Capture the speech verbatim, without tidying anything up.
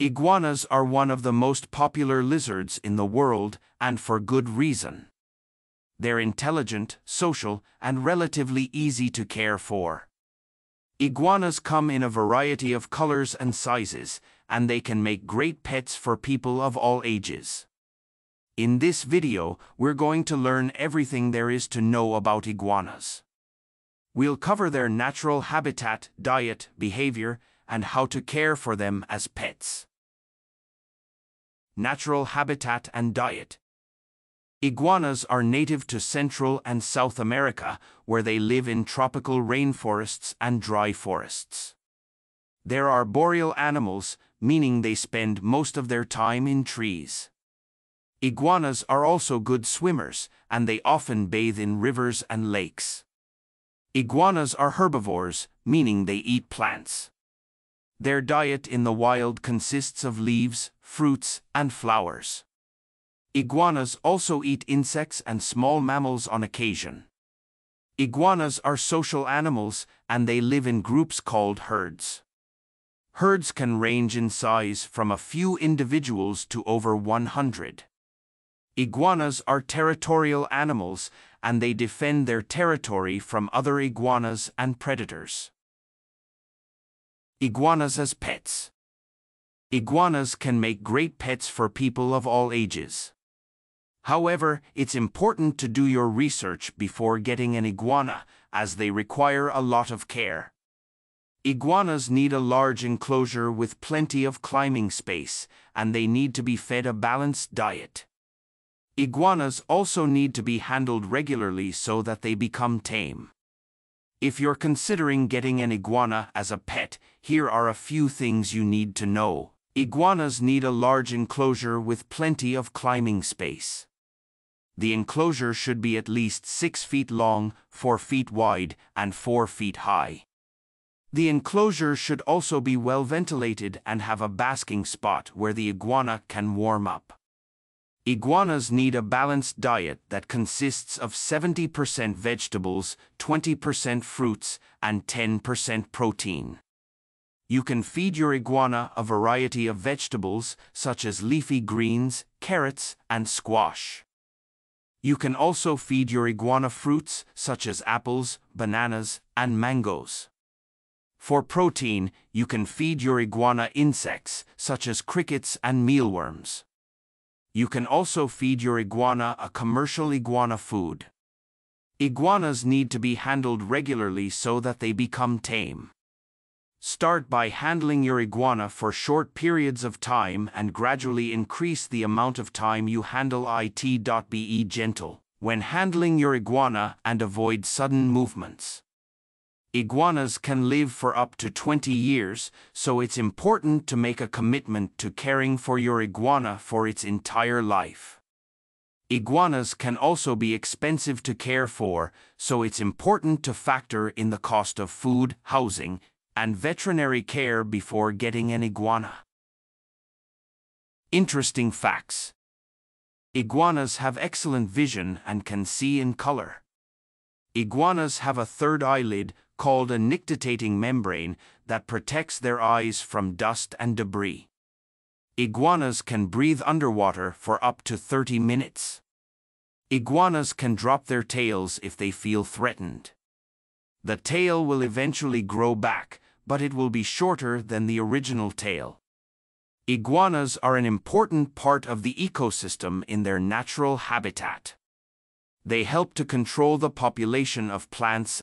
Iguanas are one of the most popular lizards in the world, and for good reason. They're intelligent, social, and relatively easy to care for. Iguanas come in a variety of colors and sizes, and they can make great pets for people of all ages. In this video, we're going to learn everything there is to know about iguanas. We'll cover their natural habitat, diet, behavior, and how to care for them as pets. Natural habitat and diet. Iguanas are native to Central and South America, where they live in tropical rainforests and dry forests. They are arboreal animals, meaning they spend most of their time in trees. Iguanas are also good swimmers, and they often bathe in rivers and lakes. Iguanas are herbivores, meaning they eat plants. Their diet in the wild consists of leaves, fruits, and flowers. Iguanas also eat insects and small mammals on occasion. Iguanas are social animals, and they live in groups called herds. Herds can range in size from a few individuals to over one hundred. Iguanas are territorial animals, and they defend their territory from other iguanas and predators. Iguanas as pets. Iguanas can make great pets for people of all ages. However, it's important to do your research before getting an iguana, as they require a lot of care. Iguanas need a large enclosure with plenty of climbing space, and they need to be fed a balanced diet. Iguanas also need to be handled regularly so that they become tame. If you're considering getting an iguana as a pet, here are a few things you need to know. Iguanas need a large enclosure with plenty of climbing space. The enclosure should be at least six feet long, four feet wide, and four feet high. The enclosure should also be well ventilated and have a basking spot where the iguana can warm up. Iguanas need a balanced diet that consists of seventy percent vegetables, twenty percent fruits, and ten percent protein. You can feed your iguana a variety of vegetables, such as leafy greens, carrots, and squash. You can also feed your iguana fruits, such as apples, bananas, and mangoes. For protein, you can feed your iguana insects, such as crickets and mealworms. You can also feed your iguana a commercial iguana food. Iguanas need to be handled regularly so that they become tame. Start by handling your iguana for short periods of time and gradually increase the amount of time you handle it. Be gentle when handling your iguana and avoid sudden movements. Iguanas can live for up to twenty years, so it's important to make a commitment to caring for your iguana for its entire life. Iguanas can also be expensive to care for, so it's important to factor in the cost of food, housing, and veterinary care before getting an iguana. Interesting facts. Iguanas have excellent vision and can see in color. Iguanas have a third eyelid, called a nictitating membrane, that protects their eyes from dust and debris. Iguanas can breathe underwater for up to thirty minutes. Iguanas can drop their tails if they feel threatened. The tail will eventually grow back, but it will be shorter than the original tail. Iguanas are an important part of the ecosystem in their natural habitat. They help to control the population of plants